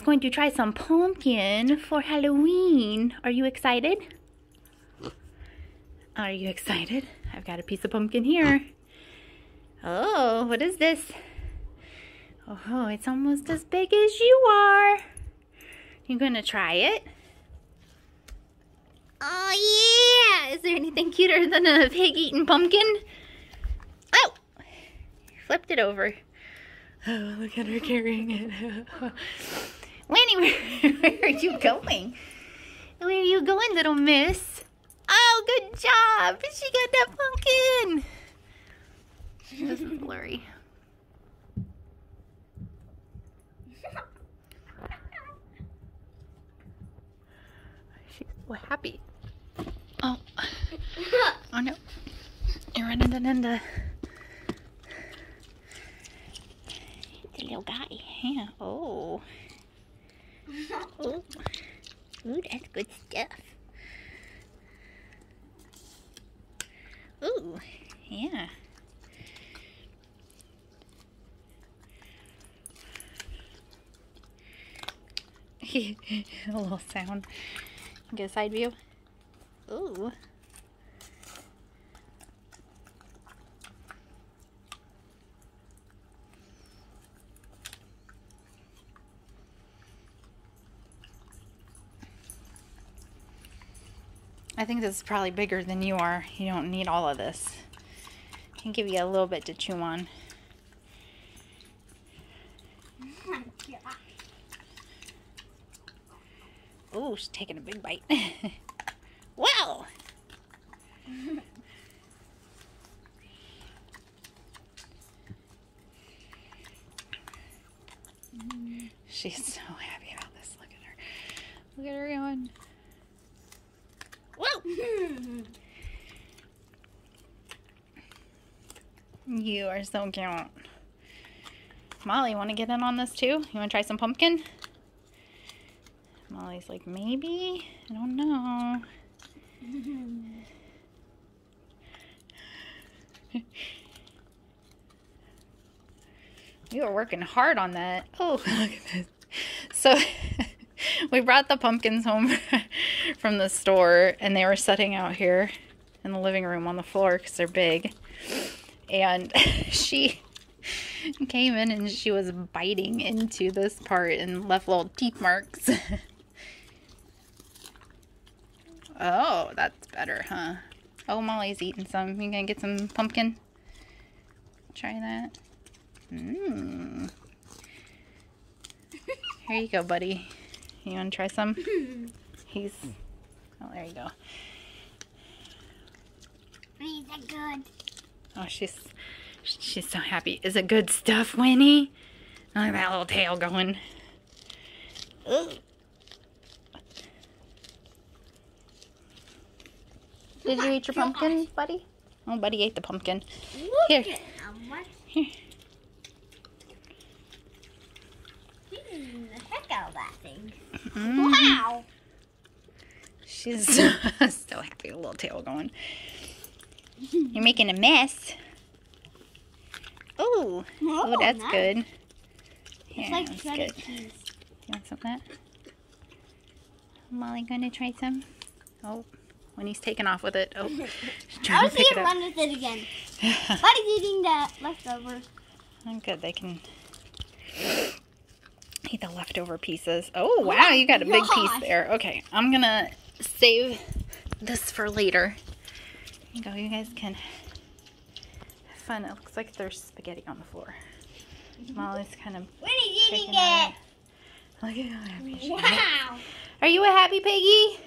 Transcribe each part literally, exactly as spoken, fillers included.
is going to try some pumpkin for Halloween. Are you excited? Are you excited? I've got a piece of pumpkin here. Oh, what is this? Oh, it's almost as big as you are. You gonna try it? Oh yeah! Is there anything cuter than a pig eating pumpkin? Oh! Flipped it over. Oh, look at her carrying it. Winnie, where are you going? Where are you going, little miss? Oh, good job! She got that pumpkin! This is blurry. She's so happy. Oh. Oh no. You're running into the little guy. Yeah. Oh. Oh. Ooh, that's good stuff. Ooh. Yeah. A little sound. Get a side view. Ooh. I think this is probably bigger than you are. You don't need all of this. I can give you a little bit to chew on. Oh, she's taking a big bite. Wow! She's so happy about this. Look at her. Look at her going. Whoa! You are so cute. Molly, you want to get in on this too? You want to try some pumpkin? Molly's like, maybe? I don't know. You were working hard on that. Oh, look at this. So we brought the pumpkins home from the store, and they were sitting out here in the living room on the floor because they're big. And she came in and she was biting into this part and left little teeth marks. Oh, that's better, huh? Oh, Molly's eating some. You gonna get some pumpkin? Try that. Mmm. Here you go, buddy. You wanna try some? He's... Oh, there you go. Is that good? Oh, she's... She's so happy. Is it good stuff, Winnie? Look at that little tail going. Ugh. Did you eat your pumpkin, buddy? Oh, buddy ate the pumpkin. Here. Here. The heck out of that thing. Mm. Wow. She's so, so happy. The little tail going. You're making a mess. Oh, oh, that's nice. Good. Yeah, it's like that's good. Cheese. Do you want some of that? Molly gonna try some? Oh, when he's taking off with it. Oh, I'll see him run with it again. Buddy's eating the leftovers. I'm good. They can eat the leftover pieces. Oh, wow, you got a big piece there. Okay, I'm gonna save this for later. There you go, you guys can. It looks like there's spaghetti on the floor. Molly's kind of eating it. Look at how happy she is. Wow. Are you a happy piggy?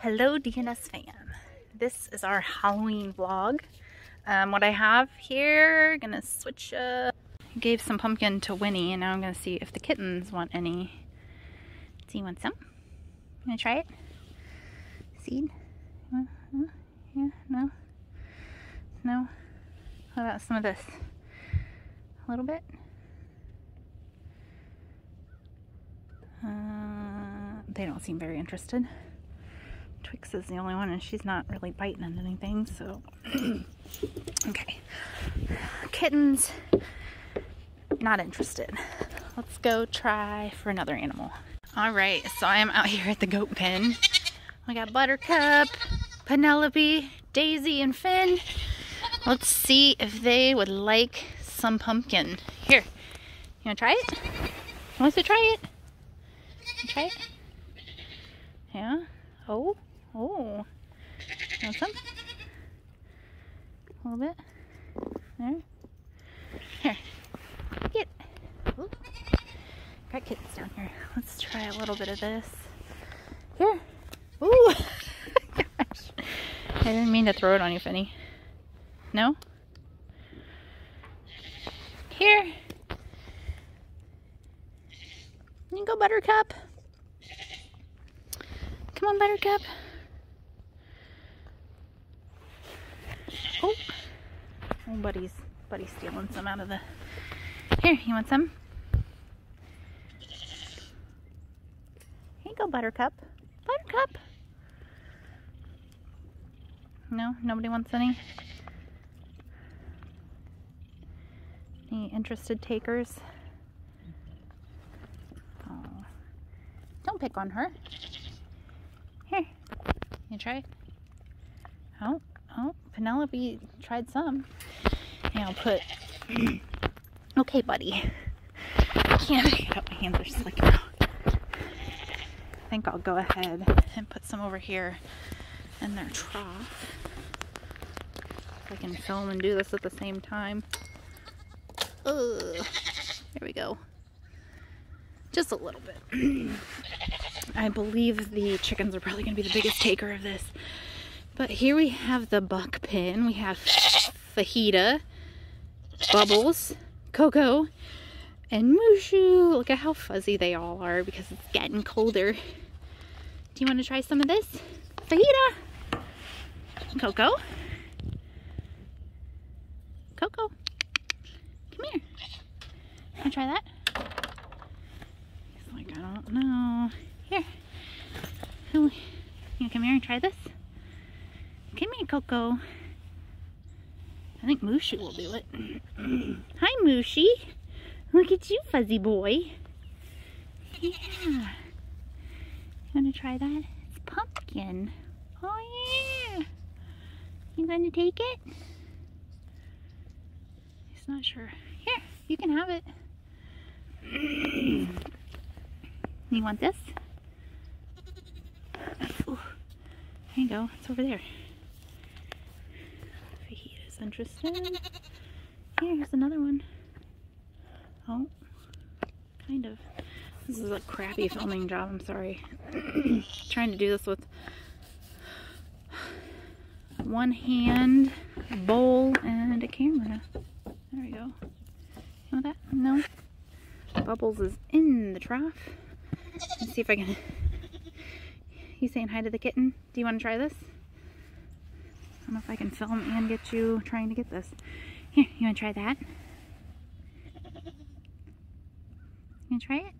Hello, D N S fam. This is our Halloween vlog. Um, what I have here, gonna switch up. I gave some pumpkin to Winnie, and now I'm gonna see if the kittens want any. Do you want some? You wanna try it? Seed? Yeah, no. No? How about some of this? A little bit? Uh, they don't seem very interested. Twix is the only one, and she's not really biting on anything, so... Okay. Kittens, not interested. Let's go try for another animal. All right, so I am out here at the goat pen. We got Buttercup, Penelope, Daisy, and Finn. Let's see if they would like some pumpkin. Here, you wanna try it? You want to try it? Try it? Yeah? Oh, oh. You want some? A little bit. There. Here. Get it. Ooh. Got kittens down here. Let's try a little bit of this. Here. Ooh. Gosh. I didn't mean to throw it on you, Finny. No? Here. You can go, Buttercup. Come on, Buttercup. Oh. Oh, buddy's, buddy's stealing some out of the... Here, you want some? Here you go, Buttercup. Buttercup. No? Nobody wants any? Any interested takers? Don't pick on her. Here, you try it. Oh, oh, Penelope tried some. And I'll put. Okay, buddy. I can't pick up. My hands are slick now. I think I'll go ahead and put some over here in their trough. If I can film and do this at the same time. Ugh. There we go. Just a little bit. I believe the chickens are probably going to be the biggest taker of this. But here we have the buck pen. We have Fajita, Bubbles, Coco, and Mushu. Look at how fuzzy they all are because it's getting colder. Do you want to try some of this? Fajita, Coco, Coco, come here. Want to try that? I don't know. Here. You wanna come here and try this? Come here, Coco. I think Mushu will do it. Hi, Mushy. Look at you, fuzzy boy. Yeah. You wanna try that? It's pumpkin. Oh, yeah. You gonna take it? He's not sure. Here, you can have it. You want this? Ooh. There you go. It's over there. Fajita's interested. Here's another one. Oh. Kind of. This is a crappy filming job. I'm sorry. Trying to do this with one hand, a bowl, and a camera. There we go. You want that? No. Bubbles is in the trough. Let's see if I can... He's saying hi to the kitten. Do you want to try this? I don't know if I can film and get you trying to get this. Here, you want to try that? You want to try it?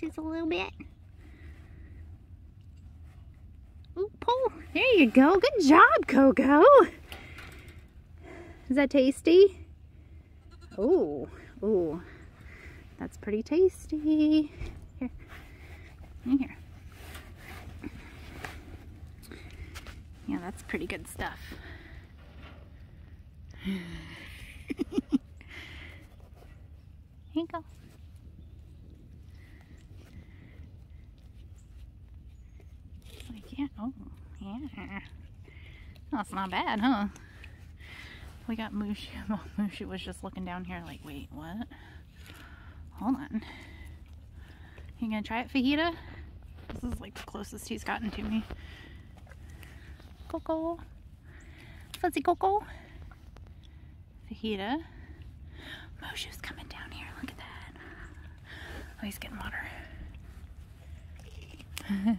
Just a little bit. Ooh, pull. There you go. Good job, Coco. Is that tasty? Oh, oh. That's pretty tasty. Here. In here. Yeah, that's pretty good stuff. Here you go. I can't. Oh, yeah. That's not bad, huh? We got Mushu. Well, Mushu was just looking down here like, wait, what? Hold on. You gonna try it, Fajita? This is like the closest he's gotten to me. Coco. Fuzzy Coco. Fajita. Mushu's coming down here. Look at that. Oh, he's getting water.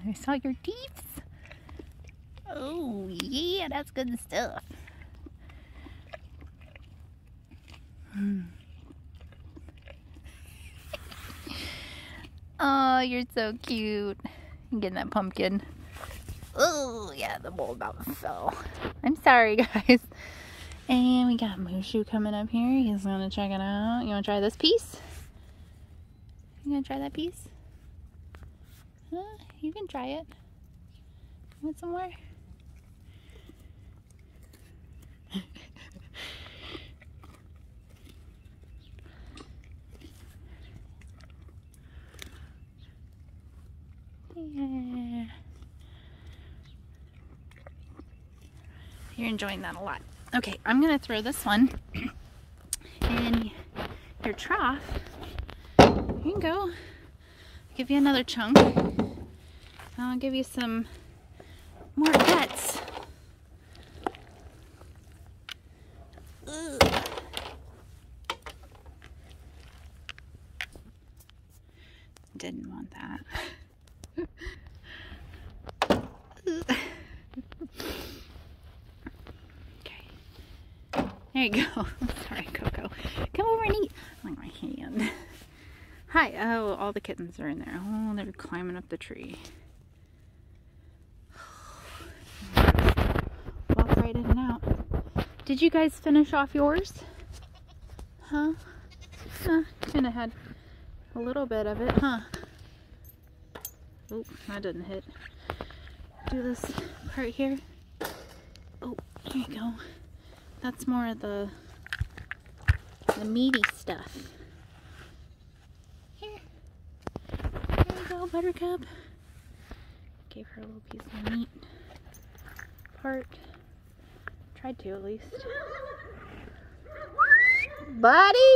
I saw your teeth. Oh, yeah. That's good stuff. Hmm. Oh, you're so cute. I'm getting that pumpkin. Oh, yeah, the bowl about fell. I'm sorry, guys. And we got Mushu coming up here. He's going to check it out. You want to try this piece? You gonna try that piece? Huh? You can try it. You want some more? Yeah. You're enjoying that a lot. Okay, I'm gonna throw this one in your trough. Here you can go. I'll give you another chunk. I'll give you some more guts. Ugh. Didn't want that. There you go. Sorry, Coco. Come over and eat. Like my hand. Hi. Oh, all the kittens are in there. Oh, they're climbing up the tree. Walk right in and out. Did you guys finish off yours? Huh? Huh? Kind of had a little bit of it, huh? Oh, that didn't hit. Do this part here. Oh, there you go. That's more of the, the meaty stuff. Here. There we go, Buttercup. Gave her a little piece of meat part. Tried to, at least. Buddy!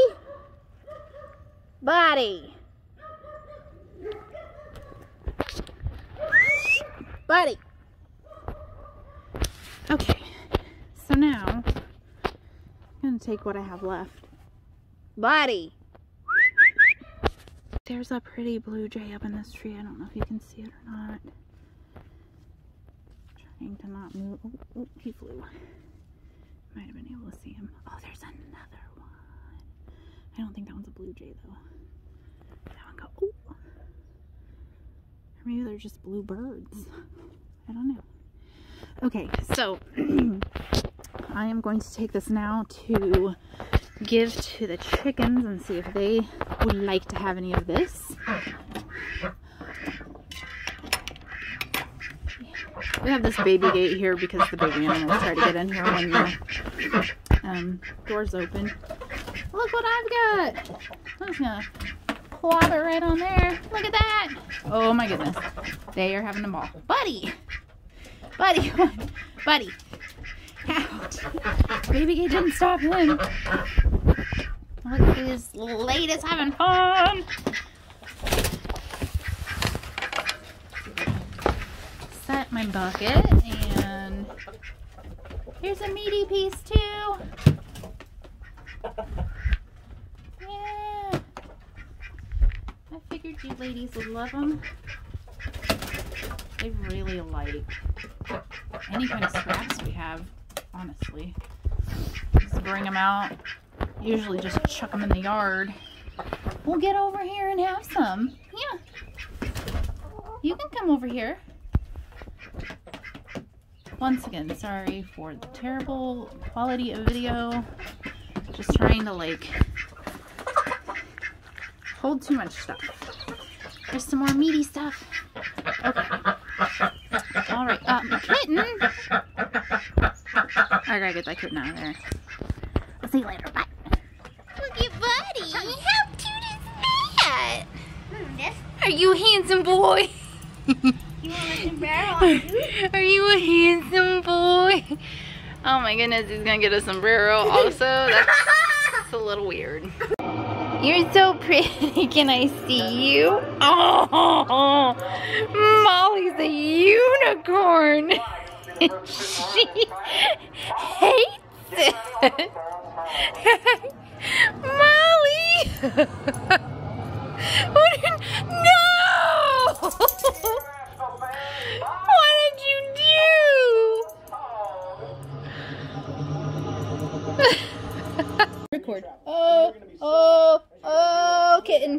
Buddy! Buddy! Okay, so now I'm going to take what I have left. Buddy! There's a pretty blue jay up in this tree. I don't know if you can see it or not. Trying to not move. Oh, oh, he flew. Might have been able to see him. Oh, there's another one. I don't think that one's a blue jay, though. That one go, oh! Or maybe they're just blue birds. I don't know. Okay, so I am going to take this now to give to the chickens and see if they would like to have any of this. We have this baby gate here because the baby animals try to get in here when the um, door's open. Look what I've got! I'm just gonna plop it right on there. Look at that! Oh my goodness. They are having a ball. Buddy! Buddy! Buddy! Out. Baby Gate didn't stop him. Look, this lady's having fun. Set my bucket, and here's a meaty piece too. Yeah, I figured you ladies would love them. They really like any kind of scraps we have. Honestly, just bring them out. Usually just chuck them in the yard. We'll get over here and have some. Yeah. You can come over here. Once again, sorry for the terrible quality of video. Just trying to like hold too much stuff. There's some more meaty stuff. Okay. All right. Um, kitten. I gotta get that kitten out of there. I'll see you later. Bye. Look at Buddy. How cute is that? Are you a handsome boy? You Are you a handsome boy? Oh my goodness, he's gonna get a sombrero also. That's, that's a little weird. You're so pretty. Can I see you? Oh, Molly's a unicorn. She hates it. Molly! What did, no! What did you do? Record. Oh, oh, oh, kitten.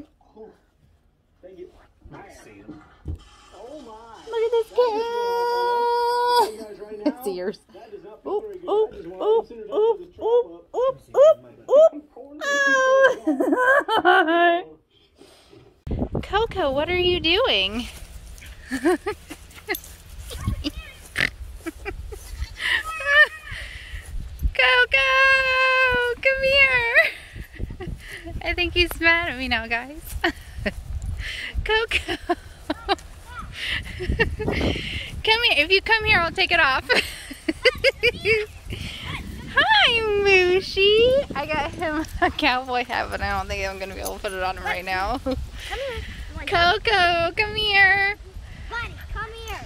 Thank you. Look at this kitten! It's ears. Oop, oop, oop, oop, oop, oop, oop, oop. Coco, what are you doing? Coco, come here. I think he's mad at me now, guys. Coco. Come here. If you come here, I'll take it off. Hi, Mooshie. I got him a cowboy hat, but I don't think I'm going to be able to put it on him right now. Come here. Coco, come here. Buddy, come here.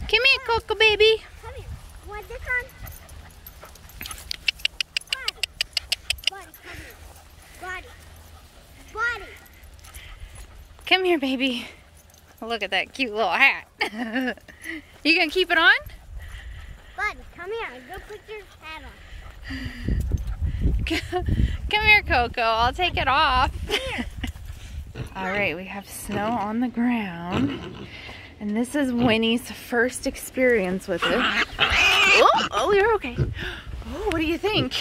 Come here, Coco, baby. Come here. Want this one? Buddy, come here. Buddy. Buddy. Come here, baby. Look at that cute little hat. You gonna keep it on? Buddy, come here. Go put your hat on. Come here, Coco. I'll take it off. Alright, we have snow on the ground. And this is Winnie's first experience with it. Oh, oh, you're okay. Oh, what do you think?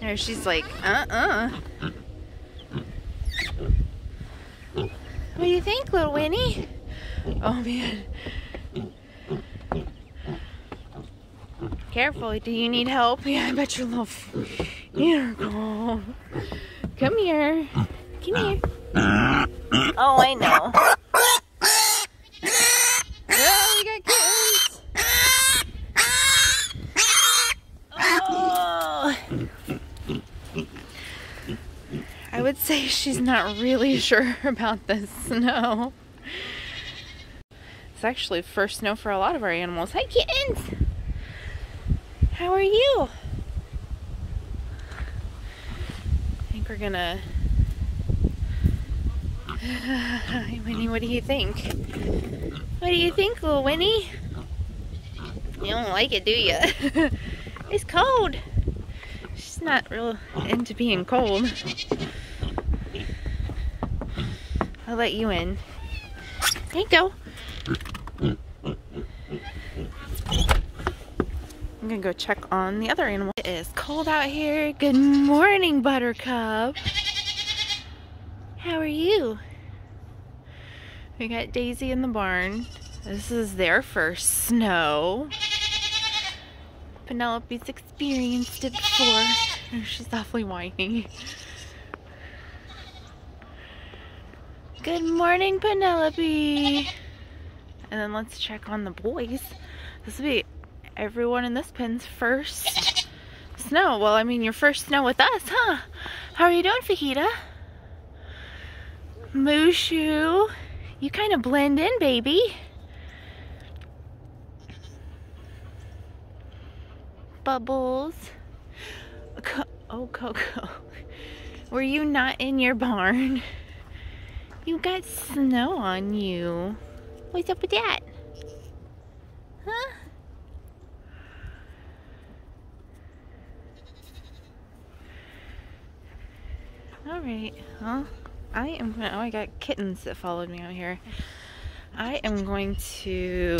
There, she's like, uh-uh. What do you think, little Winnie? Oh, man. Careful, do you need help? Yeah, I bet you're a little... You're cold. Come here. Come here. Oh, I know. Oh, we got kittens. Oh. I would say she's not really sure about the snow. It's actually first snow for a lot of our animals. Hi, kittens! How are you? I think we're gonna... Hi, Winnie, what do you think? What do you think, little Winnie? You don't like it, do you? It's cold. She's not real into being cold. I'll let you in. There you go. I'm gonna go check on the other animal. It is cold out here. Good morning, Buttercup. How are you? We got Daisy in the barn. This is their first snow. Penelope's experienced it before. She's awfully whiny. Good morning, Penelope. And then let's check on the boys. This will be everyone in this pen's first snow. Well, I mean, your first snow with us, huh? How are you doing, Fajita? Mooshu, you kind of blend in, baby. Bubbles. Co oh, Coco. Were you not in your barn? You got snow on you. What's up with that? Huh? Alright, well, I am gonna, oh, I got kittens that followed me out here. I am going to,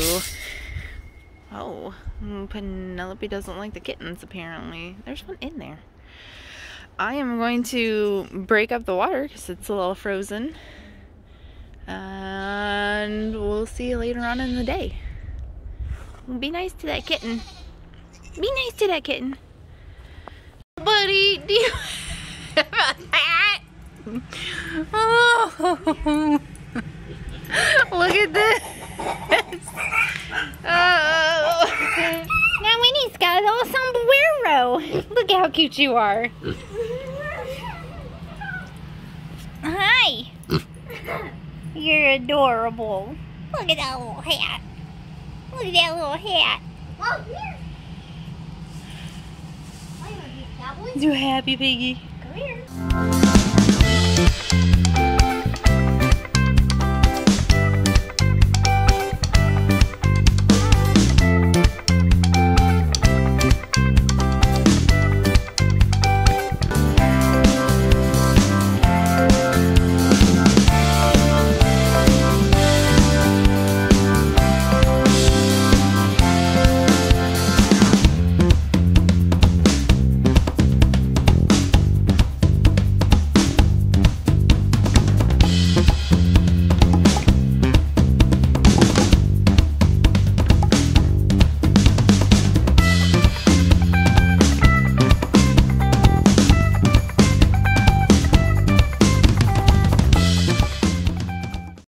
oh, Penelope doesn't like the kittens apparently. There's one in there. I am going to break up the water because it's a little frozen. And we'll see you later on in the day. Be nice to that kitten. Be nice to that kitten. Buddy, do you have a hat? Oh, look at this. Oh. Now Winnie's got a little sombrero. Look how cute you are. Hi. You're adorable. Look at that little hat. Look at that little hat. Oh, here. You happy, Piggy? Come here.